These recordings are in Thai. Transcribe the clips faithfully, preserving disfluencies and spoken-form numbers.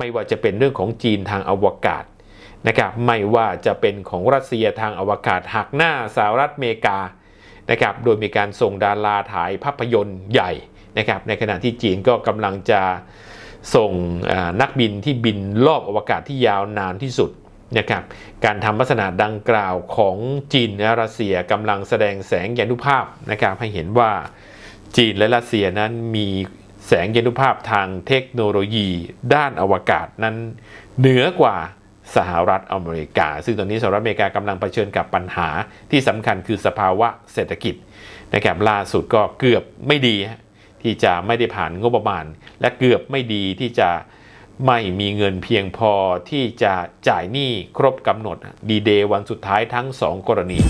ไม่ว่าจะเป็นเรื่องของจีนทางอวกาศนะครับไม่ว่าจะเป็นของรัสเซียทางอวกาศหักหน้าสหรัฐอเมริกานะครับโดยมีการส่งดาราถ่ายภาพยนตร์ใหญ่นะครับในขณะที่จีนก็กำลังจะส่งนักบินที่บินรอบอวกาศที่ยาวนานที่สุดนะครับการทำลักษณะดังกล่าวของจีนและรัสเซียกำลังแสดงแสงยานุภาพนะครับให้เห็นว่าจีนและรัสเซียนั้นมีแสงยานุภาพทางเทคโนโลยีด้านอวกาศนั้นเหนือกว่าสหรัฐอเมริกาซึ่งตอนนี้สหรัฐอเมริกากำลังเผชิญกับปัญหาที่สำคัญคือสภาวะเศรษฐกิจนะครับล่าสุดก็เกือบไม่ดีที่จะไม่ได้ผ่านงบประมาณและเกือบไม่ดีที่จะไม่มีเงินเพียงพอที่จะจ่ายหนี้ครบกำหนดดีเดย์วันสุดท้ายทั้งสองกรณี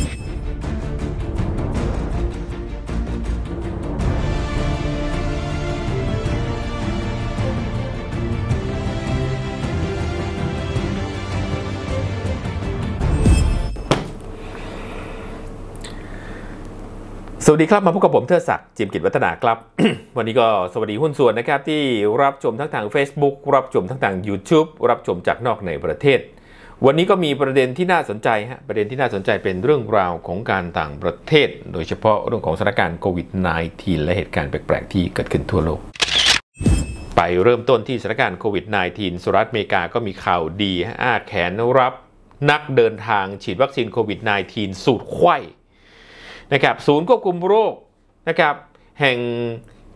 สวัสดีครับมาพบกับผมเทิดศักดิ์จิมกิจวัฒนาครับ วันนี้ก็สวัสดีหุ้นส่วนนะครับที่รับชมทั้งทาง Facebook รับชมทั้งทาง YouTube รับชมจากนอกในประเทศวันนี้ก็มีประเด็นที่น่าสนใจฮะประเด็นที่น่าสนใจเป็นเรื่องราวของการต่างประเทศโดยเฉพาะเรื่องของสถานการณ์โควิด สิบเก้า และเหตุการณ์แปลกๆที่เกิดขึ้นทั่วโลกไปเริ่มต้นที่สถานการณ์โควิด สิบเก้า สหรัฐอเมริกาก็มีข่าวดีอ้าแขนรับนักเดินทางฉีดวัคซีนโควิด สิบเก้า สูตรไข้นะครับศูนย์ควบคุมโรคนะครับแห่ง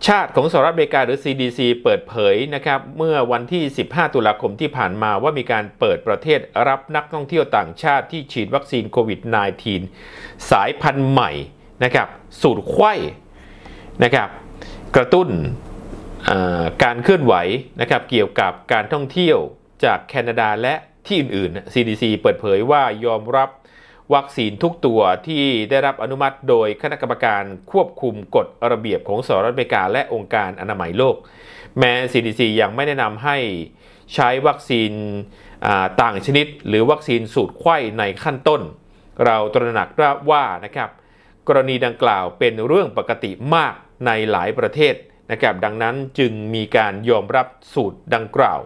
ชาติของสหรัฐอเมริกาหรือ ซี ดี ซี เปิดเผยนะครับเมื่อวันที่สิบห้าตุลาคมที่ผ่านมาว่ามีการเปิดประเทศรับนักท่องเที่ยวต่างชาติที่ฉีดวัคซีนโควิด สิบเก้า สายพันธุ์ใหม่นะครับสูตรไข้นะครับกระตุ้นการเคลื่อนไหวนะครับเกี่ยวกับการท่องเที่ยวจากแคนาดาและที่อื่นๆ ซี ดี ซี เปิดเผยว่ายอมรับวัคซีนทุกตัวที่ได้รับอนุมัติโดยคณะกรรมการควบคุมกฎระเบียบของสหรัฐอเมริกาและองค์การอนามัยโลกแม้ ซี ดี ซี ยังไม่แนะนำให้ใช้วัคซีนต่างชนิดหรือวัคซีนสูตรไข้ในขั้นต้นเราตระหนักว่านะครับกรณีดังกล่าวเป็นเรื่องปกติมากในหลายประเทศนะครับดังนั้นจึงมีการยอมรับสูตรดังกล่าว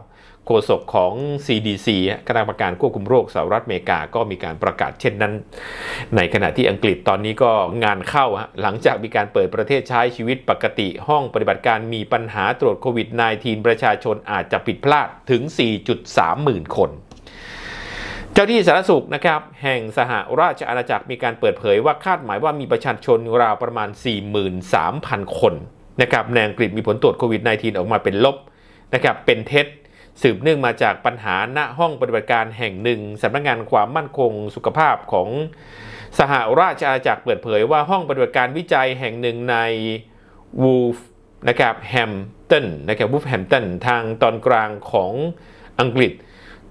โฆษกของ ซี ดี ซี คณะกรรมการควบคุมโรคสหรัฐอเมริกาก็มีการประกาศเช่นนั้นในขณะที่อังกฤษตอนนี้ก็งานเข้าหลังจากมีการเปิดประเทศใช้ชีวิตปกติห้องปฏิบัติการมีปัญหาตรวจโควิด สิบเก้า ประชาชนอาจจะผิดพลาดถึง สี่จุดสามหมื่นคนเจ้าที่สาธารณสุขนะครับแห่งสหราชอาณาจักรมีการเปิดเผยว่าคาดหมายว่ามีประชาชนราวประมาณ สี่หมื่นสามพันคนนะครับในอังกฤษมีผลตรวจโควิด สิบเก้า ออกมาเป็นลบนะครับเป็นเท็จสืบเนื่องมาจากปัญหาณห้องปฏิบัติการแห่งหนึ่งสำนักงานความมั่นคงสุขภาพของสหราชอาณาจักรเปิดเผยว่าห้องปฏิบัติการวิจัยแห่งหนึ่งในวูฟนะครับแฮมป์ตันนะครับวูฟแฮมป์ตันทางตอนกลางของอังกฤษ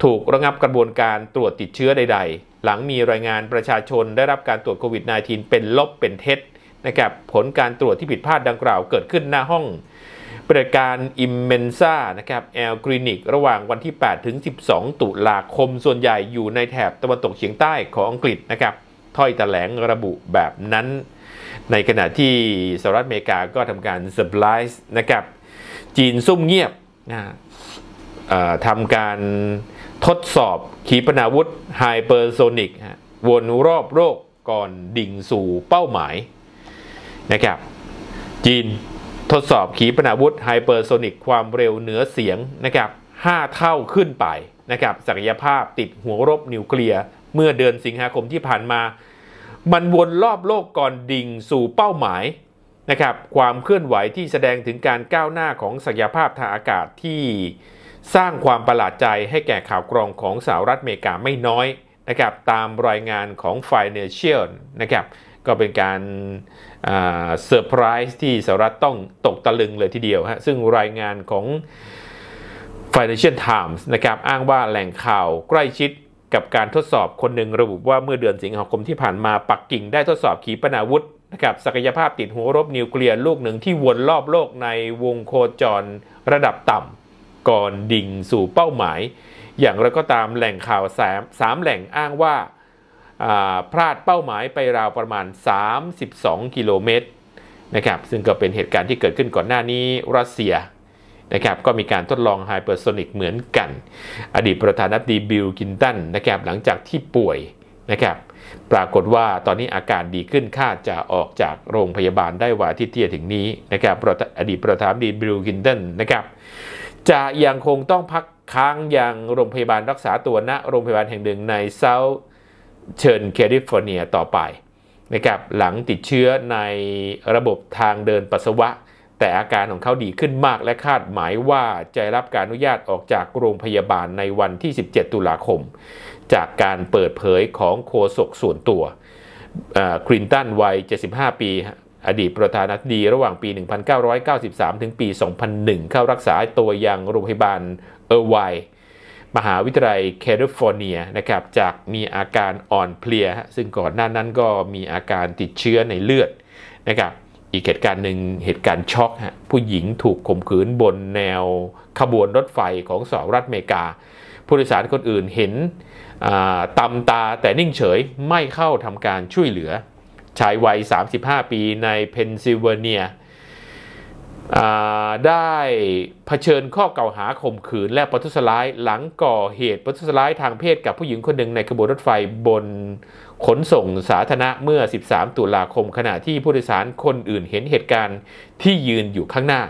ถูกระงับกระบวนการตรวจติดเชื้อใดๆหลังมีรายงานประชาชนได้รับการตรวจโควิด สิบเก้า เป็นลบเป็นเท็จนะครับผลการตรวจที่ผิดพลาดดังกล่าวเกิดขึ้นหน้าห้องปฏิบัติการอิมเมนซ่านะครับแอลคลินิกระหว่างวันที่แปดถึงสิบสองตุลาคมส่วนใหญ่อยู่ในแถบตะวันตกเฉียงใต้ของอังกฤษนะครับถ้อยแถลงระบุแบบนั้นในขณะที่สหรัฐอเมริกาก็ทำการเซอร์ไพรส์นะครับจีนซุ่มเงียบนะทำการทดสอบขีปนาวุธไฮเปอร์โซนิกวนรอบโลกก่อนดิ่งสู่เป้าหมายนะครับจีนทดสอบขีปนาวุธไฮเปอร์โซนิกความเร็วเหนือเสียงนะครับห้าเท่าขึ้นไปนะครับศักยภาพติดหัวรบนิวเคลียร์เมื่อเดือนสิงหาคมที่ผ่านมามันวนรอบโลกก่อนดิ่งสู่เป้าหมายนะครับความเคลื่อนไหวที่แสดงถึงการก้าวหน้าของศักยภาพทางอากาศที่สร้างความประหลาดใจให้แก่ข่าวกรองของสหรัฐอเมริกาไม่น้อยนะครับตามรายงานของ Financial นะครับก็เป็นการเซอร์ไพรส์ที่สหรัฐต้องตกตะลึงเลยทีเดียวฮะซึ่งรายงานของ Financial Times นะครับอ้างว่าแหล่งข่าวใกล้ชิดกับการทดสอบคนหนึ่งระบุว่าเมื่อเดือนสิงหาคมที่ผ่านมาปักกิ่งได้ทดสอบขีปนาวุธนะครับศักยภาพติดหัวรบนิวเคลียร์ลูกหนึ่งที่วนรอบโลกในวงโคจรระดับต่ำก่อนดิ่งสู่เป้าหมายอย่างไรก็ตามแหล่งข่าวสามแหล่งอ้างว่าพลาดเป้าหมายไปราวประมาณสามสิบสองกิโลเมตรนะครับซึ่งก็เป็นเหตุการณ์ที่เกิดขึ้นก่อนหน้านี้รัสเซีย นะครับก็มีการทดลองไฮเปอร์โซนิกเหมือนกันอดีตประธานาธิบดีบิลคลินตันนะครับหลังจากที่ป่วยนะครับปรากฏว่าตอนนี้อาการดีขึ้นคาดจะออกจากโรงพยาบาลได้วันที่เที่ยงถึงนี้นะครับอดีตประธานาธิบดีบิลคลินตันนะครับจะยังคงต้องพักค้างยังโรงพยาบาลรักษาตัวณโรงพยาบาลแห่งหนึ่งในเซาท์เชิร์นแคลิฟอร์เนียต่อไปนะครับหลังติดเชื้อในระบบทางเดินปัสสาวะแต่อาการของเขาดีขึ้นมากและคาดหมายว่าจะรับการอนุญาตออกจากโรงพยาบาลในวันที่สิบเจ็ดตุลาคมจากการเปิดเผยของโฆษกส่วนตัวคลินตันวัยเจ็ดสิบห้าปีอดีตประธานาธิบดีระหว่างปีหนึ่งพันเก้าร้อยเก้าสิบสามถึงปีสองพันหนึ่งเข้ารักษาตัวยังโรงพยาบาลเออร์ไวน์มหาวิทยาลัยแคลิฟอร์เนียนะครับจากมีอาการอ่อนเพลียซึ่งก่อนหน้านั้นก็มีอาการติดเชื้อในเลือดนะครับอีกเหตุการณ์หนึ่งเหตุการณ์ช็อกฮะผู้หญิงถูกข่มขืนบนแนวขบวนรถไฟของสหรัฐอเมริกาผู้โดยสารคนอื่นเห็นตำตาแต่นิ่งเฉยไม่เข้าทำการช่วยเหลือชายวัยสามสิบห้าปีในเพนซิลเวเนียได้เผชิญข้อกล่าวหาข่มขืนและประทุษร้ายหลังก่อเหตุประทุษร้ายทางเพศกับผู้หญิงคนหนึ่งในขบวนรถไฟบนขนส่งสาธารณะเมื่อสิบสามตุลาคมขณะที่ผู้โดยสารคนอื่นเห็นเหตุการณ์ที่ยืนอยู่ข้างหน้า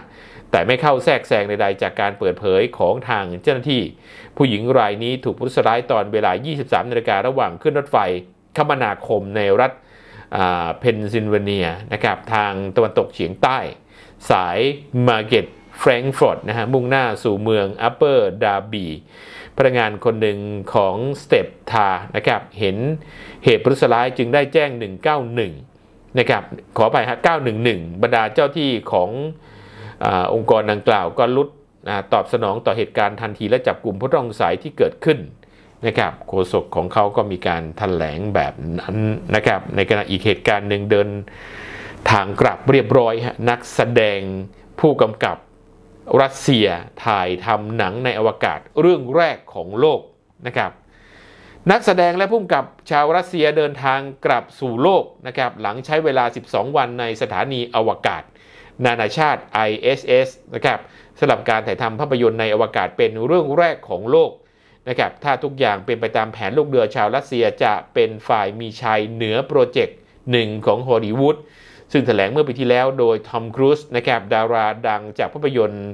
แต่ไม่เข้าแทรกแซงใดๆจากการเปิดเผยของทางเจ้าหน้าที่ผู้หญิงรายนี้ถูกประทุษร้ายตอนเวลา ยี่สิบสามนาฬิการะหว่างขึ้นรถไฟคมนาคมในรัฐเพนซิลเวเนียนะครับทางตะวันตกเฉียงใต้สายมาร์เก็ตแฟรงก์ฟอร์ตนะฮะมุ่งหน้าสู่เมืองอัปเปอร์ดาร์บีพนักงานคนหนึ่งของสเตปทานะครับเห็นเหตุประทุษร้ายจึงได้แจ้งหนึ่งเก้าหนึ่งนะครับขอไปฮะเก้าหนึ่งหนึ่งบรรดาเจ้าที่ของอองค์กรดังกล่าวก็รุดตอบสนองต่อเหตุการณ์ทันทีและจับกลุ่มผู้ต้องสงสัยที่เกิดขึ้นนะครับโฆษกของเขาก็มีการแถลงแบบนั้นนะครับในขณะอีกเหตุการณ์หนึ่งเดินทางกลับเรียบร้อยนักแสดงผู้กำกับรัสเซียถ่ายทำหนังในอวกาศเรื่องแรกของโลกนะครับนักแสดงและผู้กำกับชาวรัสเซียเดินทางกลับสู่โลกนะครับหลังใช้เวลาสิบสองวันในสถานีอวกาศนานาชาติ ไอ เอส เอส นะครับสำหรับการถ่ายทำภาพยนตร์ในอวกาศเป็นเรื่องแรกของโลกนะครับถ้าทุกอย่างเป็นไปตามแผนลูกเรือชาวรัสเซียจะเป็นฝ่ายมีชัยเหนือโปรเจกต์หนึ่งของฮอลลีวูดซึ่งแถลงเมื่อปีที่แล้วโดยทอมครูซนะครับดาราดังจากภาพยนตร์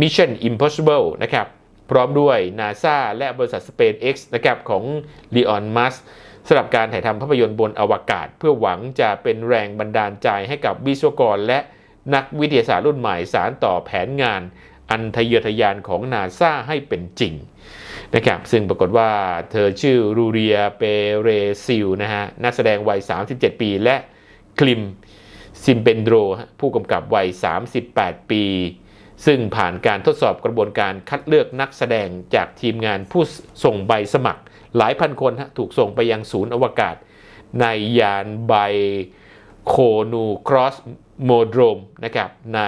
Mission Impossible นะครับพร้อมด้วย NASA และบริษัท SpaceX นะครับของ Elon Musk สำหรับการถ่ายทำภาพยนตร์บนอวกาศเพื่อหวังจะเป็นแรงบันดาลใจให้กับวิศวกรและนักวิทยาศาสตร์รุ่นใหม่สานต่อแผนงานอันทะเยอทะยานของ NASA ให้เป็นจริงนะครับซึ่งปรากฏว่าเธอชื่อรูเรีย เปเรซิลนะฮะนักแสดงวัยสามสิบเจ็ดปีและคลิมซิมเบนโดรผู้กำกับวัยสามสิบแปดปีซึ่งผ่านการทดสอบกระบวนการคัดเลือกนักแสดงจากทีมงานผู้ส่งใบสมัครหลายพันคนถูกส่งไปยังศูนย์อวกาศในยานไบโคนูครอสโมโดรมนะครับใน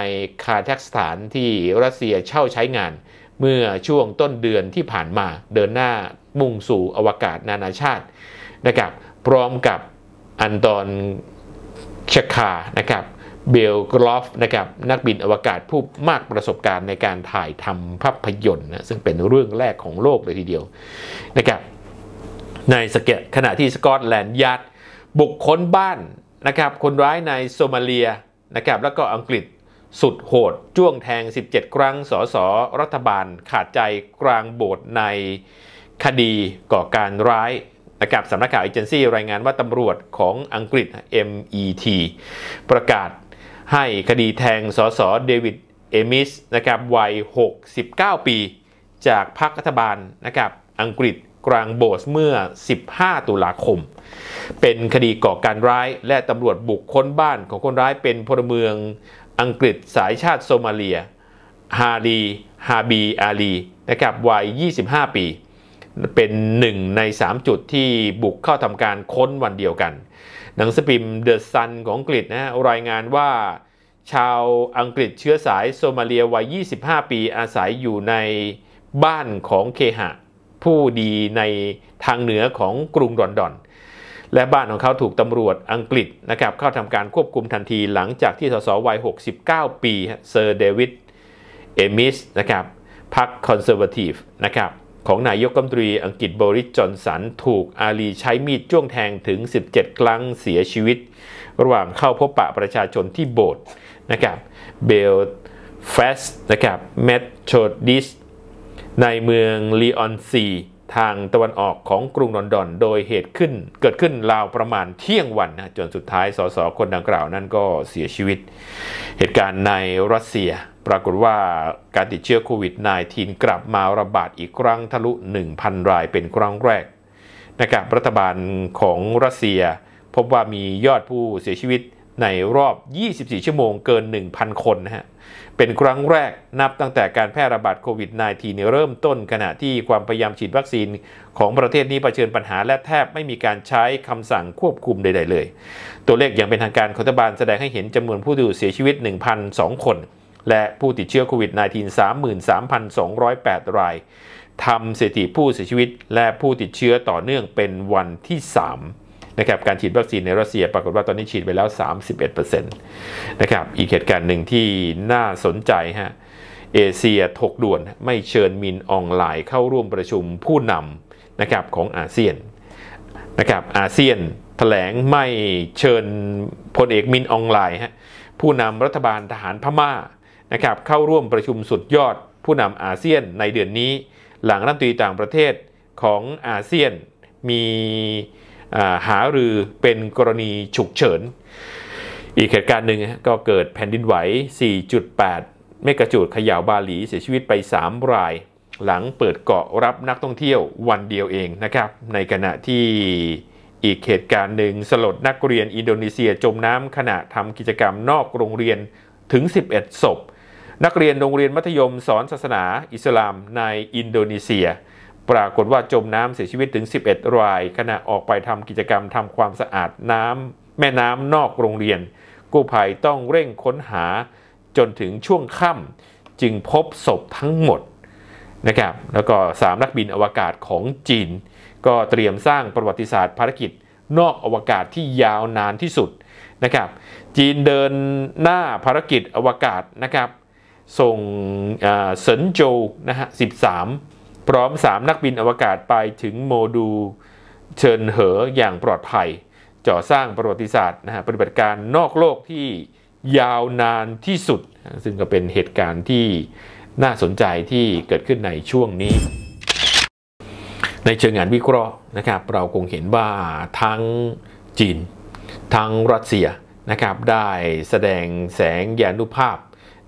คาซัคสถานที่รัสเซียเช่าใช้งานเมื่อช่วงต้นเดือนที่ผ่านมาเดินหน้ามุ่งสู่อวกาศนานาชาตินะครับพร้อมกับอันตอนชคานะครับเบลกรอฟนะครับนักบินอวกาศผู้มากประสบการณ์ในการถ่ายทำภาพยนตร์นะซึ่งเป็นเรื่องแรกของโลกเลยทีเดียวนะครับในสเกตขณะที่สกอตแลนด์ยาร์ดบุกค้นบ้านนะครับคนร้ายในโซมาเลียนะครับแล้วก็อังกฤษสุดโหดจ้วงแทงสิบเจ็ดครั้งสสรัฐบาลขาดใจกลางโบสถ์ในคดีก่อการร้ายนะครับสำนักข่าวเอเจนซี่รายงานว่าตำรวจของอังกฤษ เอ็ม อี ที ประกาศให้คดีแทงสสเดวิดเอมิสนะครับวัยหกสิบเก้าปีจากพรรครัฐบาลนะครับอังกฤษกลางโบสถ์เมื่อสิบห้าตุลาคมเป็นคดีก่อการร้ายและตำรวจบุกค้นบ้านของคนร้ายเป็นพลเมืองอังกฤษสายชาติโซมาเลียฮารีฮาบีอาลีนะครับวัยยี่สิบห้าปีเป็นหนึ่งในสามจุดที่บุกเข้าทำการค้นวันเดียวกันหนังสือพิมพ์ The Sun ของอังกฤษนะรายงานว่าชาวอังกฤษเชื้อสายโซมาเลียวัยยี่สิบห้าปีอาศัยอยู่ในบ้านของเคหะผู้ดีในทางเหนือของกรุงลอนดอนและบ้านของเขาถูกตำรวจอังกฤษนะครับเข้าทำการควบคุมทันทีหลังจากที่สสวัยหกสิบเก้าปีเซอร์เดวิด เอมิสนะครับพรรคคอนเซอร์วาทีฟนะครับของนายกรัฐมนตรีอังกฤษบริสจอนสันถูกอาลีใช้มีดจ้วงแทงถึงสิบเจ็ดครั้งเสียชีวิตระหว่างเข้าพบปะประชาชนที่โบสถ์นะครับเบลฟาสต์นะครับแมตโชดิสในเมืองลีออนซีทางตะวันออกของกรุงลอนดอนโดยเหตุขึ้นเกิดขึ้นราวประมาณเที่ยงวันนะจนสุดท้ายสสคนดังกล่าวนั้นก็เสียชีวิตเหตุการณ์ในรัสเซียปรากฏว่าการติดเชื้อโควิด สิบเก้า กลับมาระบาดอีกครั้งทะลุ หนึ่งพัน รายเป็นครั้งแรกนะครับรัฐบาลของรัสเซียพบว่ามียอดผู้เสียชีวิตในรอบยี่สิบสี่ชั่วโมงเกิน หนึ่งพัน คนนะฮะเป็นครั้งแรกนับตั้งแต่การแพร่ระบาดโควิด สิบเก้า ในเริ่มต้นขณะที่ความพยายามฉีดวัคซีนของประเทศนี้เผชิญปัญหาและแทบไม่มีการใช้คำสั่งควบคุมใดๆเลยตัวเลขอย่างเป็นทางการของรัฐบาลแสดงให้เห็นจำนวนผู้เสียชีวิต หนึ่งพันสอง คนและผู้ติดเชื้อโควิด สิบเก้า สามหมื่นสามพันสองร้อยแปด รายทำสถิติผู้เสียชีวิตและผู้ติดเชื้อต่อเนื่องเป็นวันที่สามนะครับการฉีดวัคซีนในรัสเซียปรากฏว่าตอนนี้ฉีดไปแล้ว สามสิบเอ็ดเปอร์เซ็นต์ นะครับอีกเหตุการณ์หนึ่งที่น่าสนใจฮะเอเชียถกด่วนไม่เชิญมินออนไลน์เข้าร่วมประชุมผู้นำนะครับของอาเซียนนะครับอาเซียนแถลงไม่เชิญพลเอกมินออนไลน์ฮะผู้นำรัฐบาลทหารพม่านะครับเข้าร่วมประชุมสุดยอดผู้นำอาเซียนในเดือนนี้หลังรัฐมนตรีต่างประเทศของอาเซียนมีหารือเป็นกรณีฉุกเฉินอีกเหตุการณ์หนึ่งก็เกิดแผ่นดินไหว สี่จุดแปด เมกะจูดเขย่าบาหลีเสียชีวิตไปสามรายหลังเปิดเกาะรับนักท่องเที่ยววันเดียวเองนะครับในขณะที่อีกเหตุการณ์หนึ่งสลดนักเรียนอินโดนีเซียจมน้ำขณะทำกิจกรรมนอกโรงเรียนถึงสิบเอ็ดศพนักเรียนโรงเรียนมัธยมสอนศาสนาอิสลามในอินโดนีเซียปรากฏว่าจมน้ำเสียชีวิตถึงสิบเอ็ดรายขณะออกไปทำกิจกรรมทำความสะอาดน้ำแม่น้ำนอกโรงเรียนกู้ภัยต้องเร่งค้นหาจนถึงช่วงค่ำจึงพบศพทั้งหมดนะครับแล้วก็สามนักบินอวกาศของจีนก็เตรียมสร้างประวัติศาสตร์ภารกิจนอกอวกาศที่ยาวนานที่สุดนะครับจีนเดินหน้าภารกิจอวกาศนะครับส่งเซินโจวนะฮะสิบสามพร้อมสามนักบินอวกาศไปถึงโมดูลเฉินเหออย่างปลอดภัยจ่อสร้างประวัติศาสตร์นะฮะปฏิบัติการนอกโลกที่ยาวนานที่สุดซึ่งก็เป็นเหตุการณ์ที่น่าสนใจที่เกิดขึ้นในช่วงนี้ในเชิงงานวิเคราะห์นะครับเราคงเห็นว่าทั้งจีนทั้งรัสเซียนะครับได้แสดงแสงยานุภาพ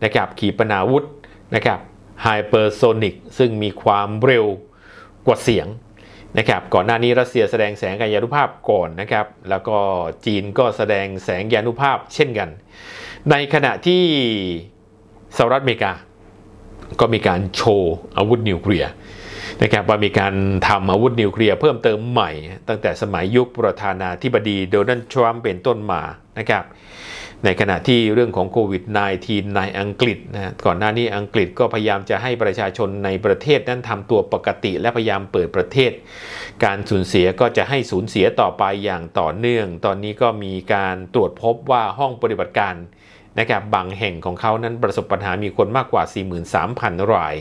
นะครับขีปนาวุธนะครับไฮเปอร์โซนิกซึ่งมีความเร็วกว่าเสียงนะครับก่อนหน้านี้รัสเซียแสดงแสงยานุภาพก่อนนะครับแล้วก็จีนก็แสดงแสงยานุภาพเช่นกันในขณะที่สหรัฐอเมริกาก็มีการโชว์อาวุธนิวเคลียร์นะครับว่ามีการทำอาวุธนิวเคลียร์เพิ่มเติมใหม่ตั้งแต่สมัยยุคประธานาธิบดีโดนัลด์ทรัมป์เป็นต้นมานะครับในขณะที่เรื่องของโควิด สิบเก้า ในอังกฤษนะก่อนหน้านี้อังกฤษก็พยายามจะให้ประชาชนในประเทศนั้นทำตัวปกติและพยายามเปิดประเทศการสูญเสียก็จะให้สูญเสียต่อไปอย่างต่อเนื่องตอนนี้ก็มีการตรวจพบว่าห้องปฏิบัติการนะครับบางแห่งของเขานั้นประสบปัญหามีคนมากกว่า สี่หมื่นสามพัน ราย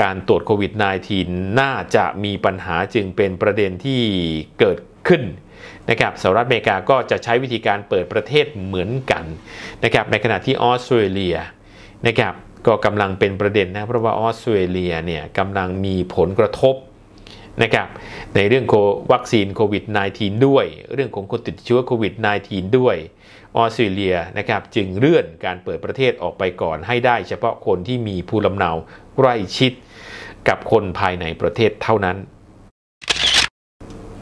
การตรวจโควิด สิบเก้า น่าจะมีปัญหาจึงเป็นประเด็นที่เกิดขึ้นนะครับสหรัฐอเมริกาก็จะใช้วิธีการเปิดประเทศเหมือนกันนะครับในขณะที่ออสเตรเลียนะครับก็กำลังเป็นประเด็นนะเพราะว่าออสเตรเลียเนี่ยกำลังมีผลกระทบนะครับในเรื่องวัคซีนโควิด สิบเก้า ด้วยเรื่องของคนติดเชื้อโควิด สิบเก้า ด้วยออสเตรเลียนะครับจึงเลื่อนการเปิดประเทศออกไปก่อนให้ได้เฉพาะคนที่มีภูมิลำเนาใกล้ชิดกับคนภายในประเทศเท่านั้น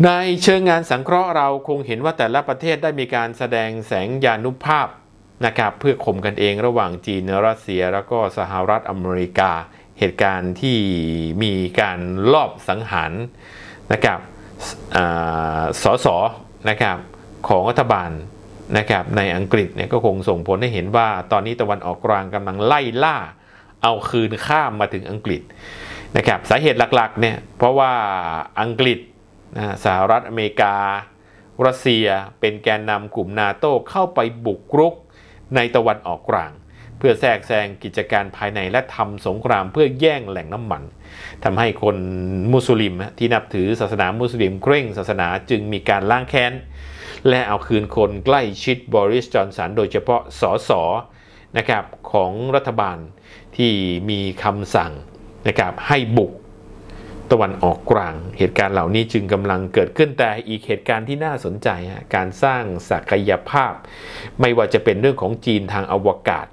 ในเชิงงานสังเคราะห์เราคงเห็นว่าแต่ละประเทศได้มีการแสดงแสงยานุภาพนะครับเพื่อข่มกันเองระหว่างจีนรัสเซียแล้วก็สหรัฐอเมริกาเหตุการณ์ที่มีการลอบสังหารนะครับสสนะครับของรัฐบาลนะครับในอังกฤษเนี่ยก็คงส่งผลให้เห็นว่าตอนนี้ตะวันออกกลางกำลังไล่ล่าเอาคืนข้ามมาถึงอังกฤษนะครับสาเหตุหลักๆเนี่ยเพราะว่าอังกฤษสหรัฐอเมริการัสเซียเป็นแกนนำกลุ่มนาโต้เข้าไปบุกรุกในตะวันออกกลาง เพื่อแทรกแซงกิจการภายในและทำสงครามเพื่อแย่งแหล่งน้ำมันทำให้คนมุสลิมที่นับถือศาสนามุสลิมเคร่งศาสนาจึงมีการล้างแค้นและเอาคืนคนใกล้ชิดบอริส จอนสันโดยเฉพาะสสนะครับของรัฐบาลที่มีคำสั่งนะครับให้บุกตะวันออกกลางเหตุการณ์เหล่านี้จึงกำลังเกิดขึ้นแต่อีกเหตุการณ์ที่น่าสนใจการสร้างศักยภาพไม่ว่าจะเป็นเรื่องของจีนทางอวกาศ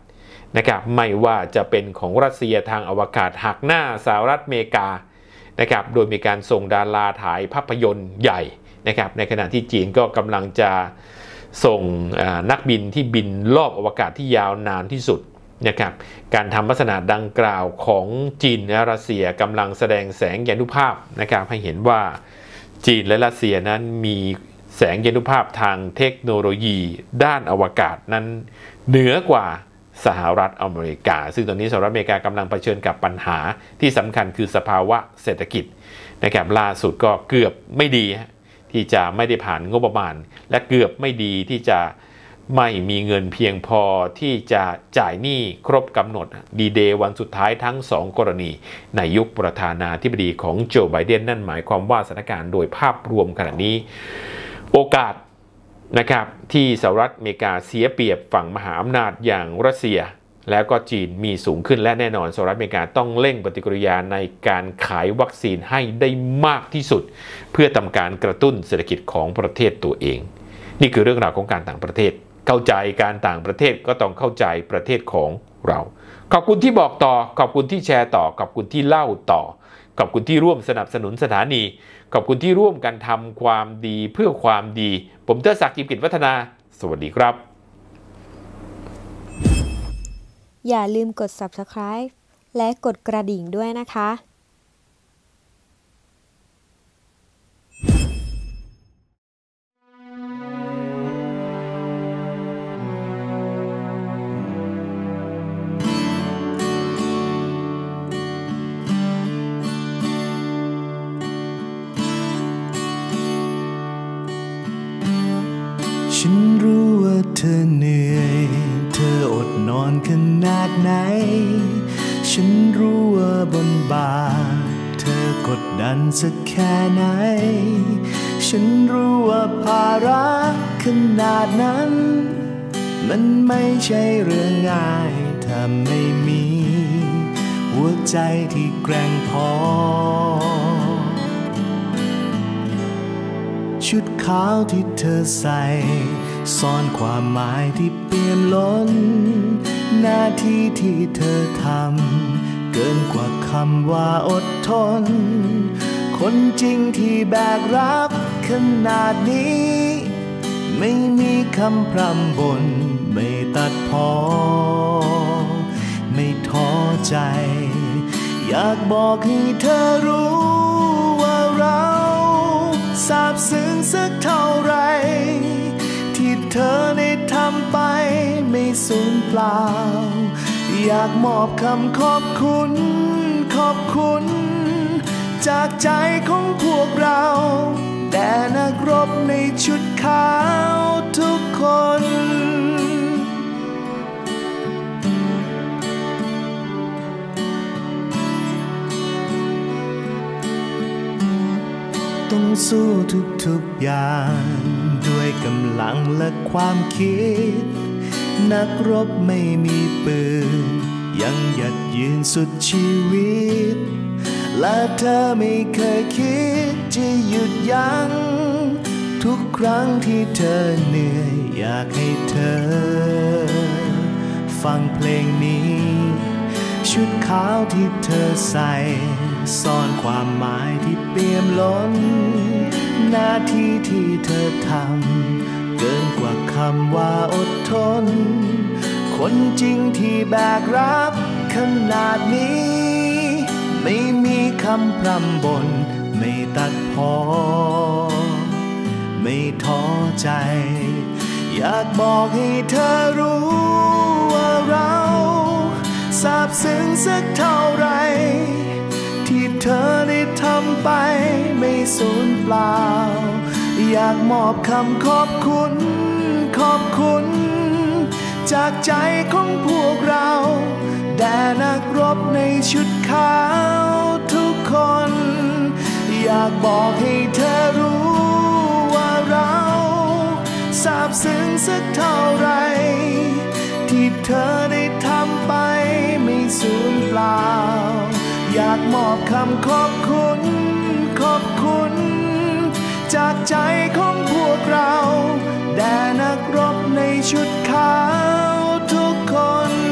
นะครับไม่ว่าจะเป็นของรัสเซียทางอวกาศหักหน้าสหรัฐอเมริกานะครับโดยมีการส่งดาราถ่ายภาพยนตร์ใหญ่นะครับในขณะที่จีนก็กำลังจะส่งนักบินที่บินรอบอวกาศที่ยาวนานที่สุดนะครับการทำลักษณะดังกล่าวของจีนและรัสเซียกำลังแสดงแสงยานุภาพนะครับให้เห็นว่าจีนและรัสเซียนั้นมีแสงยานุภาพทางเทคโนโลยีด้านอวกาศนั้นเหนือกว่าสหรัฐอเมริกาซึ่งตอนนี้สหรัฐอเมริกากำลังเผชิญกับปัญหาที่สำคัญคือสภาวะเศรษฐกิจนะครับล่าสุดก็เกือบไม่ดีที่จะไม่ได้ผ่านงบประมาณและเกือบไม่ดีที่จะไม่มีเงินเพียงพอที่จะจ่ายหนี้ครบกำหนดดีเดย์วันสุดท้ายทั้งสองกรณีในยุคประธานาธิบดีของโจไบเดนนั่นหมายความว่าสถานการณ์โดยภาพรวมขณะนี้โอกาสนะครับที่สหรัฐอเมริกาเสียเปรียบฝั่งมหาอำนาจอย่างรัสเซียแล้วก็จีนมีสูงขึ้นและแน่นอนสหรัฐอเมริกาต้องเร่งปฏิกิริยาในการขายวัคซีนให้ได้มากที่สุดเพื่อทำการกระตุ้นเศรษฐกิจของประเทศตัวเองนี่คือเรื่องราวของการต่างประเทศเข้าใจการต่างประเทศก็ต้องเข้าใจประเทศของเราขอบคุณที่บอกต่อขอบคุณที่แชร์ต่อขอบคุณที่เล่าต่อขอบคุณที่ร่วมสนับสนุนสถานีขอบคุณที่ร่วมกันทำความดีเพื่อความดีผมเตอร์ศักดิ์ กิจวัฒนาสวัสดีครับอย่าลืมกด ซับสไครบ์ และกดกระดิ่งด้วยนะคะฉันรู้ว่าเธอเหนื่อยเธออดนอนขนาดไหนฉันรู้ว่าบนบ่าเธอกดดันสักแค่ไหนฉันรู้ว่าภาระขนาดนั้นมันไม่ใช่เรื่องง่ายถ้าไม่มีหัวใจที่แกร่งพอชุดขาวที่เธอใส่ซ่อนความหมายที่เปี่ยมล้นหน้าที่ที่เธอทำเกินกว่าคำว่าอดทนคนจริงที่แบกรับขนาดนี้ไม่มีคำพร่ำบ่นไม่ตัดพ้อไม่ท้อใจอยากบอกให้เธอรู้ว่าเราซาบซึ้งสักเท่าไรที่เธอได้ทำไปไม่สูญเปล่าอยากมอบคำขอบคุณขอบคุณจากใจของพวกเราแด่นักรบในชุดขาวทุกคนต้องสู้ทุกๆอย่างด้วยกำลังและความคิดนักรบไม่มีปืนยังหยัดยืนสุดชีวิตและเธอไม่เคยคิดจะหยุดยั้งทุกครั้งที่เธอเหนื่อยอยากให้เธอฟังเพลงนี้ชุดขาวที่เธอใส่ซ่อนความหมายที่เปี่ยมล้นหน้าที่ที่เธอทำเกินกว่าคำว่าอดทนคนจริงที่แบกรับขนาดนี้ไม่มีคำพร่ำบ่นไม่ตัดพ้อไม่ท้อใจอยากบอกให้เธอรู้ว่าเราซาบซึ้งสักเท่าไรที่เธอได้ทำไปไม่สูญเปล่าอยากมอบคำขอบคุณขอบคุณ จากใจของพวกเราแด่นักรบในชุดขาวทุกคนอยากบอกให้เธอรู้ว่าเราซาบซึ้งสักเท่าไรที่เธอได้ทำไปไม่สูญเปล่าอยากมอบคำขอบคุณขอบคุณจากใจของพวกเราแด่นักรบในชุดขาวทุกคน